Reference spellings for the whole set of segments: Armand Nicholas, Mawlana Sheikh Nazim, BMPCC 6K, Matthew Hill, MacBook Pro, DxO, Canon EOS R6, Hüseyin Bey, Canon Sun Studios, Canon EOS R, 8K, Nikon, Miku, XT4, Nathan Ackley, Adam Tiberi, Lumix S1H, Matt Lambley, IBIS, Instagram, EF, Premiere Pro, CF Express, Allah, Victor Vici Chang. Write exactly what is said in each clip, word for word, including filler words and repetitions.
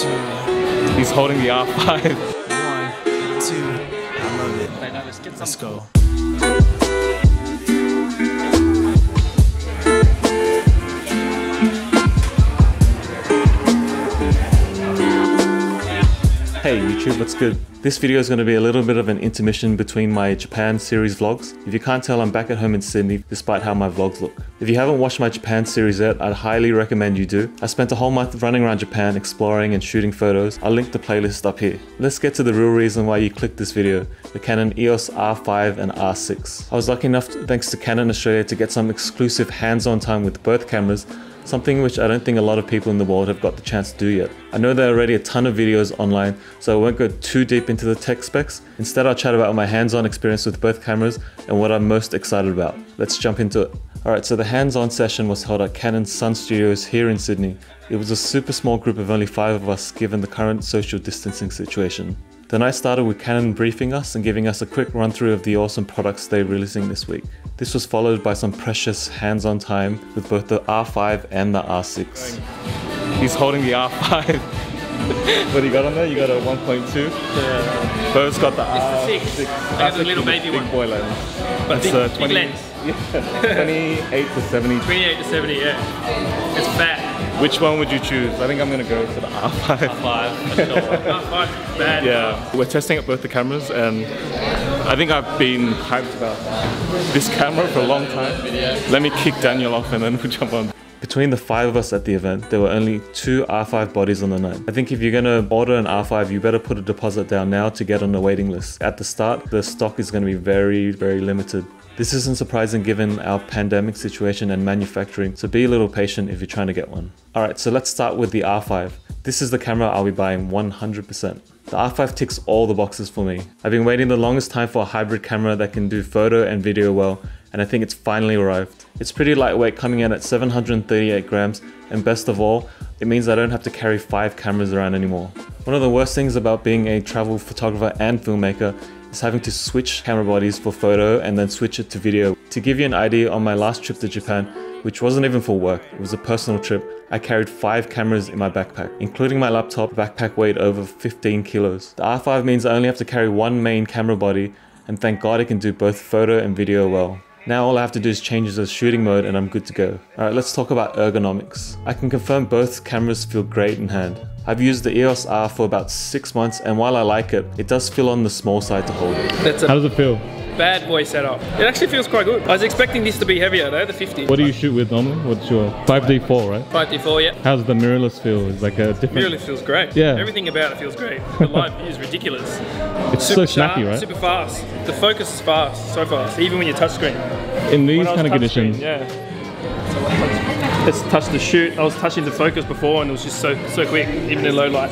two. He's holding the R five. One, two. I love it. Right, now let's get some. Let's go. Hey YouTube, what's good? This video is going to be a little bit of an intermission between my Japan series vlogs. If you can't tell, I'm back at home in Sydney despite how my vlogs look. If you haven't watched my Japan series yet, I'd highly recommend you do. I spent a whole month running around Japan exploring and shooting photos. I'll link the playlist up here. Let's get to the real reason why you clicked this video, the Canon E O S R five and R six. I was lucky enough, thanks to Canon Australia, to get some exclusive hands-on time with both cameras, something which I don't think a lot of people in the world have got the chance to do yet. I know there are already a ton of videos online, so I won't go too deep into the tech specs. Instead, I'll chat about my hands-on experience with both cameras and what I'm most excited about. Let's jump into it. Alright, so the hands-on session was held at Canon Sun Studios here in Sydney. It was a super small group of only five of us given the current social distancing situation. The night started with Canon briefing us and giving us a quick run through of the awesome products they're releasing this week. This was followed by some precious hands-on time with both the R five and the R six. He's holding the R five. What do you got on there? You got a one point two? Yeah. Bo's got the R six. It's the six. I have a little baby one. Big boy lens. But big, uh, twenty, big lens. Yeah. twenty-eight to seventy. twenty-eight to seventy, yeah. It's fat. Which one would you choose? I think I'm gonna go for the R five. R five, sure. R five, bad. Yeah, we're testing out both the cameras, and I think I've been hyped about this camera for a long time. Let me kick Daniel off and then we'll jump on. Between the five of us at the event, there were only two R five bodies on the night. I think if you're gonna order an R five, you better put a deposit down now to get on the waiting list. At the start, the stock is gonna be very, very limited. This isn't surprising given our pandemic situation and manufacturing, so be a little patient if you're trying to get one. Alright, so let's start with the R five. This is the camera I'll be buying one hundred percent. The R five ticks all the boxes for me. I've been waiting the longest time for a hybrid camera that can do photo and video well, and I think it's finally arrived. It's pretty lightweight, coming in at seven hundred thirty-eight grams, and best of all, it means I don't have to carry five cameras around anymore. One of the worst things about being a travel photographer and filmmaker is having to switch camera bodies for photo and then switch it to video. To give you an idea, on my last trip to Japan, which wasn't even for work, it was a personal trip, I carried five cameras in my backpack, including my laptop. The backpack weighed over fifteen kilos. The R five means I only have to carry one main camera body, and thank God it can do both photo and video well. Now all I have to do is change the shooting mode and I'm good to go. Alright, let's talk about ergonomics. I can confirm both cameras feel great in hand. I've used the E O S R for about six months, and while I like it, it does feel on the small side to hold it. That's How does it feel? Bad boy setup. It actually feels quite good. I was expecting this to be heavier though, the fifty. What do you shoot with normally? What's your five D four, right? five D four, yeah. How's the mirrorless feel? It's like a different... Mirrorless feels great. Yeah. Everything about it feels great. The live view is ridiculous. It's super so snappy, sharp, right? Super fast. The focus is fast, so fast, even when you're touchscreen. In these kind of conditions. Screen, yeah. It's touch to shoot. I was touching the focus before and it was just so so quick, even in low light.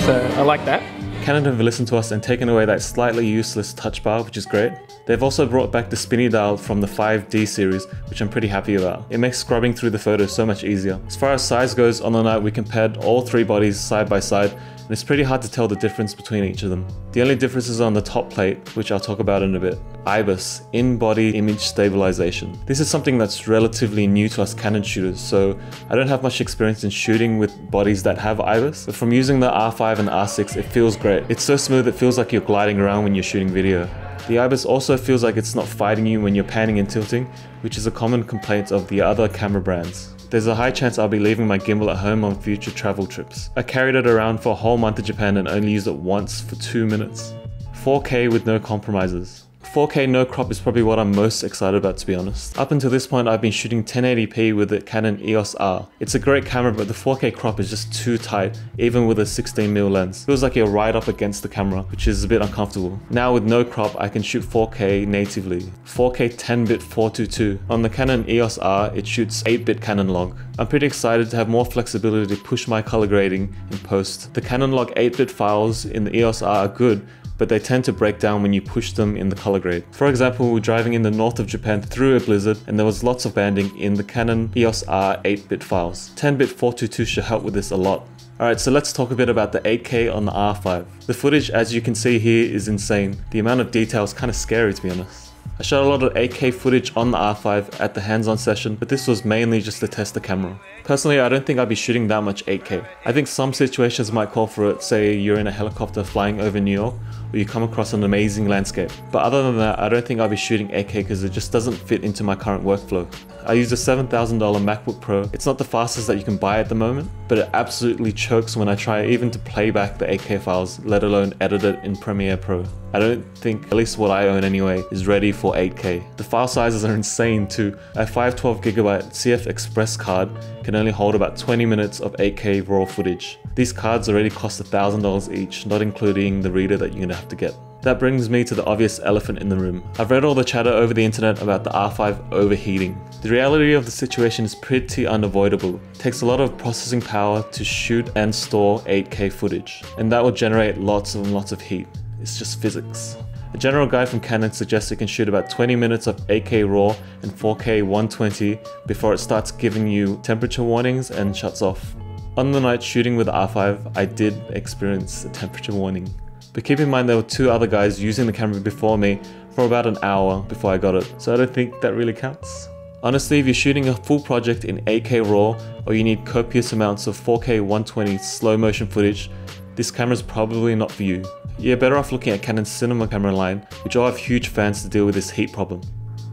So I like that. Canon have listened to us and taken away that slightly useless touch bar, which is great. They've also brought back the spinny dial from the five D series, which I'm pretty happy about. It makes scrubbing through the photos so much easier. As far as size goes, on the night we compared all three bodies side by side, and it's pretty hard to tell the difference between each of them. The only difference is on the top plate, which I'll talk about in a bit. I B I S, in-body image stabilization. This is something that's relatively new to us Canon shooters, so I don't have much experience in shooting with bodies that have I B I S, but from using the R five and R six, it feels great. It's so smooth, it feels like you're gliding around when you're shooting video. The I B I S also feels like it's not fighting you when you're panning and tilting, which is a common complaint of the other camera brands. There's a high chance I'll be leaving my gimbal at home on future travel trips. I carried it around for a whole month in Japan and only used it once for two minutes. four K with no compromises. four K no crop is probably what I'm most excited about, to be honest. Up until this point I've been shooting ten eighty p with the Canon E O S R. It's a great camera, but the four K crop is just too tight, even with a sixteen millimeter lens. Feels like you're right up against the camera, which is a bit uncomfortable. Now with no crop I can shoot four K natively. four K ten bit four twenty-two. On the Canon E O S R it shoots eight bit Canon log. I'm pretty excited to have more flexibility to push my color grading in post. The Canon log eight bit files in the E O S R are good, but they tend to break down when you push them in the color grade. For example, we were driving in the north of Japan through a blizzard and there was lots of banding in the Canon E O S R eight bit files. ten bit four twenty-two should help with this a lot. Alright, so let's talk a bit about the eight K on the R five. The footage, as you can see here, is insane. The amount of detail is kind of scary, to be honest. I shot a lot of eight K footage on the R five at the hands-on session, but this was mainly just to test the camera. Personally, I don't think I'd be shooting that much eight K. I think some situations might call for it, say you're in a helicopter flying over New York, or you come across an amazing landscape. But other than that, I don't think I'll be shooting eight K because it just doesn't fit into my current workflow. I use a seven thousand dollar MacBook Pro. It's not the fastest that you can buy at the moment, but it absolutely chokes when I try even to play back the eight K files, let alone edit it in Premiere Pro. I don't think, at least what I own anyway, is ready for eight K. The file sizes are insane too. A five hundred twelve gigabyte C F Express card can only hold about twenty minutes of eight K raw footage. These cards already cost one thousand dollars each, not including the reader that you're gonna have to get. That brings me to the obvious elephant in the room. I've read all the chatter over the internet about the R five overheating. The reality of the situation is pretty unavoidable. It takes a lot of processing power to shoot and store eight K footage, and that will generate lots and lots of heat. It's just physics. A general guide from Canon suggests you can shoot about twenty minutes of eight K raw and four K one twenty before it starts giving you temperature warnings and shuts off. On the night shooting with the R five, I did experience a temperature warning. But keep in mind there were two other guys using the camera before me for about an hour before I got it, so I don't think that really counts. Honestly, if you're shooting a full project in eight K raw or you need copious amounts of four K one twenty slow motion footage, this camera's probably not for you. You're better off looking at Canon's cinema camera line, which all have huge fans to deal with this heat problem.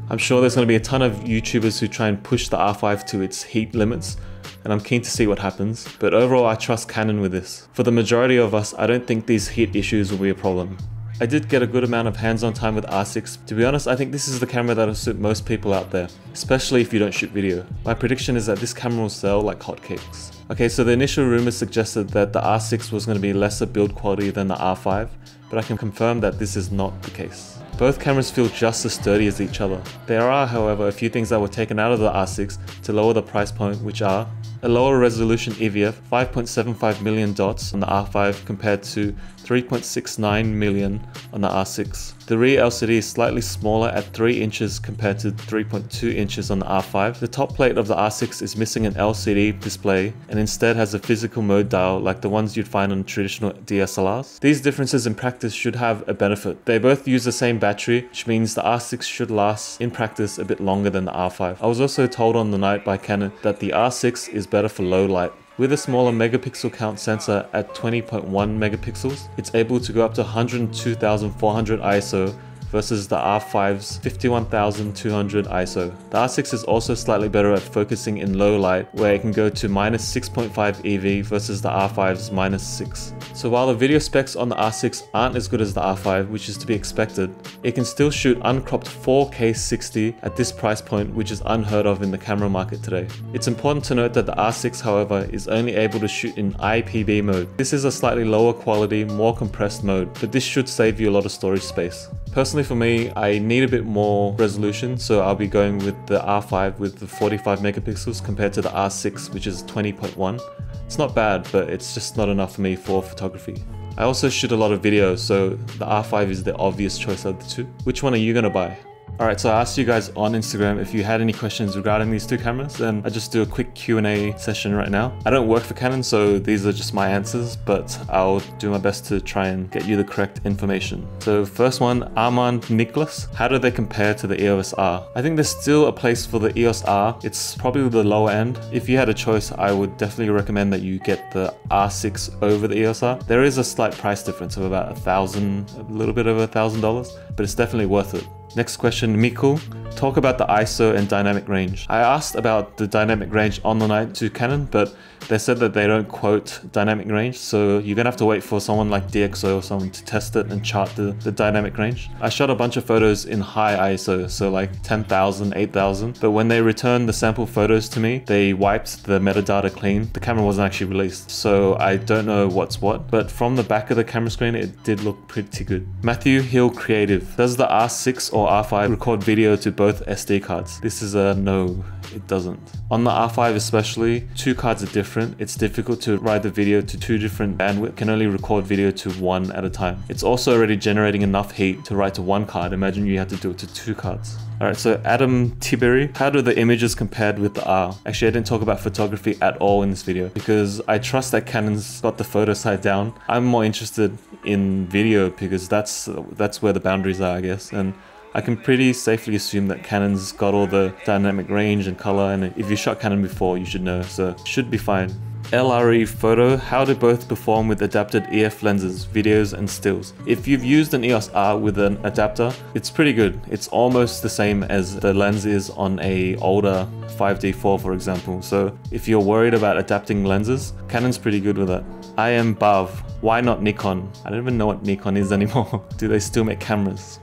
I'm sure there's going to be a ton of YouTubers who try and push the R five to its heat limits, and I'm keen to see what happens, but overall I trust Canon with this. For the majority of us, I don't think these heat issues will be a problem. I did get a good amount of hands-on time with R six. To be honest, I think this is the camera that'll suit most people out there, especially if you don't shoot video. My prediction is that this camera will sell like hotcakes. Okay, so the initial rumors suggested that the R six was going to be lesser build quality than the R five, but I can confirm that this is not the case. Both cameras feel just as sturdy as each other. There are, however, a few things that were taken out of the R six to lower the price point, which are a lower resolution E V F, five point seven five million dots on the R five compared to three point six nine million on the R six. The rear L C D is slightly smaller at three inches compared to three point two inches on the R five. The top plate of the R six is missing an L C D display and instead has a physical mode dial like the ones you'd find on traditional D S L Rs. These differences in practice should have a benefit. They both use the same battery, which means the R six should last in practice a bit longer than the R five. I was also told on the night by Canon that the R six is better for low light. With a smaller megapixel count sensor at twenty point one megapixels, it's able to go up to one hundred two thousand four hundred I S O versus the R five's fifty-one thousand two hundred I S O. The R six is also slightly better at focusing in low light, where it can go to minus six point five E V versus the R five's minus six. So while the video specs on the R six aren't as good as the R five, which is to be expected, it can still shoot uncropped four K sixty at this price point, which is unheard of in the camera market today. It's important to note that the R six, however, is only able to shoot in I P B mode. This is a slightly lower quality, more compressed mode, but this should save you a lot of storage space. Personally for me, I need a bit more resolution, so I'll be going with the R five with the forty-five megapixels compared to the R six, which is twenty point one. It's not bad, but it's just not enough for me for photography. I also shoot a lot of video, so the R five is the obvious choice of the two. Which one are you gonna buy? Alright, so I asked you guys on Instagram if you had any questions regarding these two cameras, and I just do a quick Q and A session right now. I don't work for Canon, so these are just my answers, but I'll do my best to try and get you the correct information. So first one, Armand Nicholas, how do they compare to the E O S R? I think there's still a place for the E O S R. It's probably the lower end. If you had a choice, I would definitely recommend that you get the R six over the E O S R. There is a slight price difference of about a thousand, a little bit over a thousand dollars, but it's definitely worth it. Next question, Miku. Talk about the I S O and dynamic range. I asked about the dynamic range on the night to Canon, but they said that they don't quote dynamic range, so you're gonna have to wait for someone like DxO or someone to test it and chart the, the dynamic range. I shot a bunch of photos in high I S O, so like ten thousand, eight thousand, but when they returned the sample photos to me, they wiped the metadata clean. The camera wasn't actually released, so I don't know what's what, but from the back of the camera screen, it did look pretty good. Matthew Hill Creative. Does the R six or R five record video to both S D cards? This is a no, it doesn't. On the R five especially, two cards are different. It's difficult to ride the video to two different bandwidth. Can only record video to one at a time. It's also already generating enough heat to write to one card. Imagine you had to do it to two cards. Alright, so Adam Tiberi, how do the images compared with the R? Actually, I didn't talk about photography at all in this video because I trust that Canon's got the photo side down. I'm more interested in video because that's that's where the boundaries are, I guess. And I can pretty safely assume that Canon's got all the dynamic range and color, and if you shot Canon before, you should know, so it should be fine. L R E Photo, how do both perform with adapted E F lenses, videos and stills? If you've used an E O S R with an adapter, it's pretty good. It's almost the same as the lens is on a older five D four, for example. So if you're worried about adapting lenses, Canon's pretty good with it. I am Bav, why not Nikon? I don't even know what Nikon is anymore. Do they still make cameras?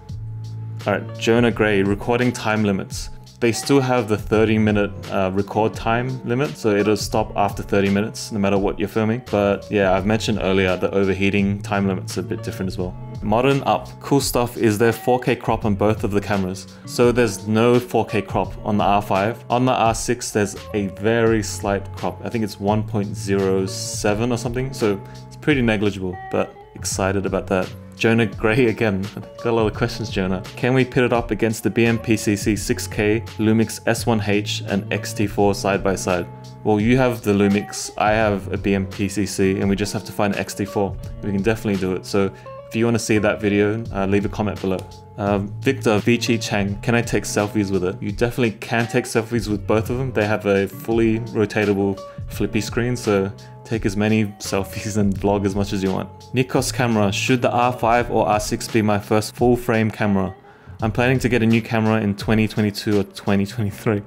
Alright, Jonah Gray, recording time limits. They still have the thirty minute uh, record time limit, so it'll stop after thirty minutes no matter what you're filming. But yeah, I've mentioned earlier the overheating time limit's a bit different as well. Modern Up, cool stuff is their four K crop on both of the cameras. So there's no four K crop on the R five. On the R six, there's a very slight crop. I think it's one point zero seven or something, so it's pretty negligible, but excited about that. Jonah Gray again, got a lot of questions, Jonah. Can we pit it up against the B M P C C six K, Lumix S one H and X T four side by side? Well, you have the Lumix, I have a B M P C C, and we just have to find X T four. We can definitely do it. So if you want to see that video, uh, leave a comment below. Uh, Victor Vici Chang, can I take selfies with it? You definitely can take selfies with both of them. They have a fully rotatable flippy screen, so take as many selfies and vlog as much as you want. Nikos camera, should the R five or R six be my first full frame camera? I'm planning to get a new camera in twenty twenty-two or twenty twenty-three.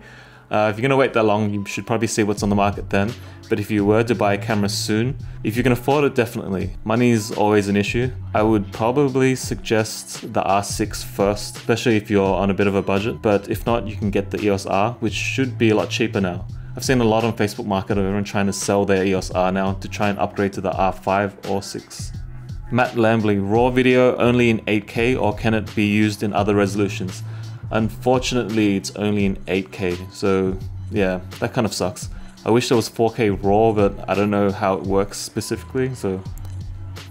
Uh, if you're gonna wait that long, you should probably see what's on the market then. But if you were to buy a camera soon, if you can afford it, definitely. Money's always an issue. I would probably suggest the R six first, especially if you're on a bit of a budget. But if not, you can get the E O S R, which should be a lot cheaper now. I've seen a lot on Facebook market of everyone trying to sell their E O S R now to try and upgrade to the R five or six. Matt Lambley, raw video only in eight K or can it be used in other resolutions? Unfortunately, it's only in eight K, so yeah, that kind of sucks. I wish there was four K raw, but I don't know how it works specifically, so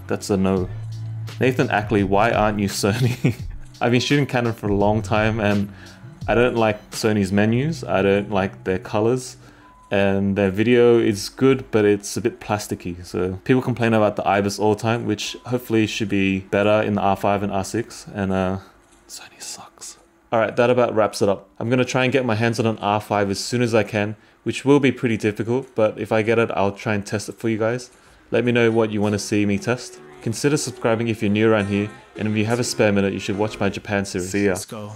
that's a no. Nathan Ackley, why aren't you Sony? I've been shooting Canon for a long time and I don't like Sony's menus, I don't like their colors, and their video is good, but it's a bit plasticky. So people complain about the IBIS all the time, which hopefully should be better in the R five and R six, and uh, Sony sucks. Alright, that about wraps it up. I'm going to try and get my hands on an R five as soon as I can, which will be pretty difficult, but if I get it, I'll try and test it for you guys. Let me know what you want to see me test. Consider subscribing if you're new around here, and if you have a spare minute, you should watch my Japan series. See ya. Let's go.